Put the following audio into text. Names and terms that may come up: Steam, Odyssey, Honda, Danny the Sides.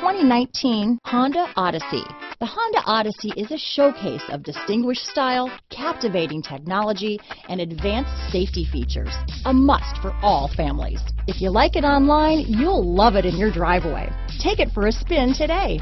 2019 Honda Odyssey. The Honda Odyssey is a showcase of distinguished style, captivating technology, and advanced safety features. A must for all families. If you like it online, you'll love it in your driveway. Take it for a spin today.